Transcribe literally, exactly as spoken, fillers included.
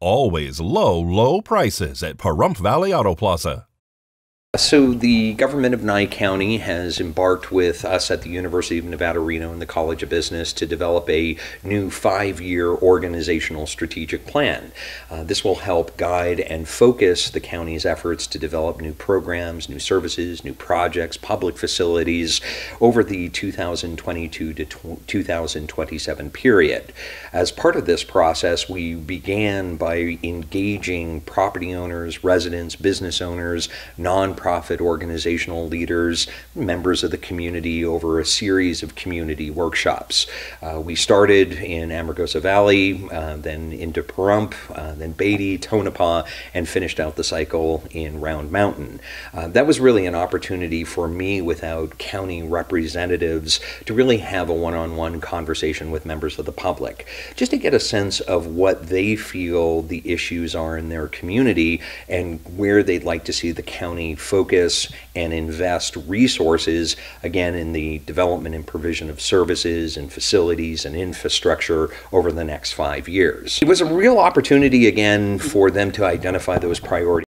Always low, low prices at Pahrump Valley Auto Plaza. So the government of Nye County has embarked with us at the University of Nevada, Reno and the College of Business to develop a new five-year organizational strategic plan. Uh, this will help guide and focus the county's efforts to develop new programs, new services, new projects, public facilities over the two thousand twenty-two to two thousand twenty-seven period. As part of this process, we began by engaging property owners, residents, business owners, nonprofits, nonprofit organizational leaders, members of the community over a series of community workshops. Uh, we started in Amargosa Valley, uh, then in De Pahrump, uh, then Beatty, Tonopah, and finished out the cycle in Round Mountain. Uh, that was really an opportunity for me without county representatives to really have a one-on-one conversation with members of the public, just to get a sense of what they feel the issues are in their community and where they'd like to see the county focus and invest resources, again, in the development and provision of services and facilities and infrastructure over the next five years. It was a real opportunity, again, for them to identify those priorities.